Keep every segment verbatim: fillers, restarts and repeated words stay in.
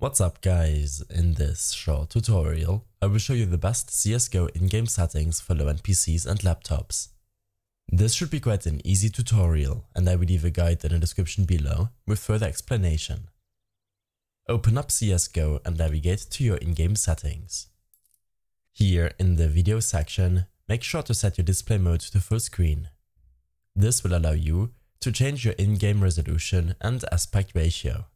What's up guys, in this short tutorial, I will show you the best C S G O in-game settings for low-end P Cs and laptops. This should be quite an easy tutorial, and I will leave a guide in the description below with further explanation. Open up C S G O and navigate to your in-game settings. Here in the video section, make sure to set your display mode to full screen. This will allow you to change your in-game resolution and aspect ratio.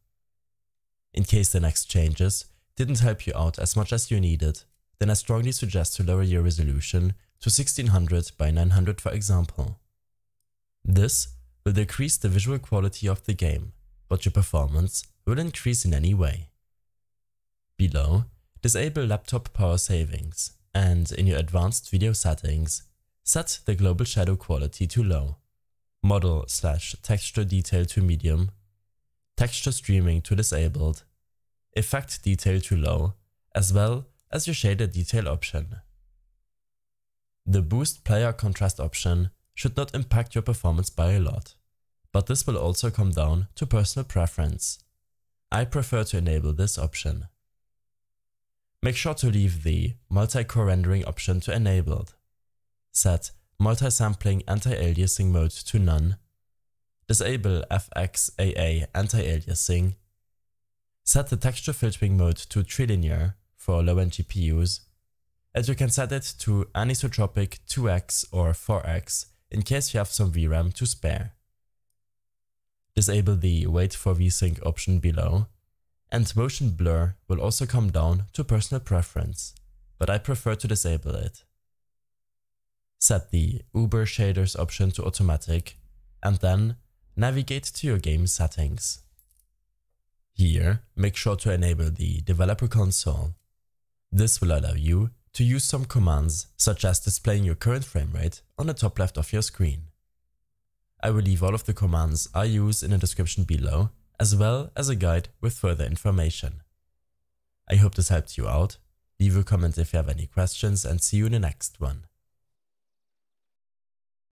In case the next changes didn't help you out as much as you needed, then I strongly suggest to lower your resolution to sixteen hundred by nine hundred for example. This will decrease the visual quality of the game, but your performance will increase in any way. Below, disable laptop power savings, and in your advanced video settings, set the global shadow quality to low, model slash texture detail to medium, texture streaming to disabled, effect detail to low, as well as your shader detail option. The boost player contrast option should not impact your performance by a lot, but this will also come down to personal preference. I prefer to enable this option. Make sure to leave the multi-core rendering option to enabled. Set multi-sampling anti-aliasing mode to none. Disable F X A A anti-aliasing. Set the texture filtering mode to trilinear for low-end G P Us, and you can set it to anisotropic two X or four X in case you have some V RAM to spare. Disable the wait for VSync option below, and motion blur will also come down to personal preference, but I prefer to disable it. Set the Uber shaders option to automatic, and then navigate to your game settings. Here, make sure to enable the developer console. This will allow you to use some commands, such as displaying your current frame rate on the top left of your screen. I will leave all of the commands I use in the description below, as well as a guide with further information. I hope this helped you out. Leave a comment if you have any questions, and see you in the next one.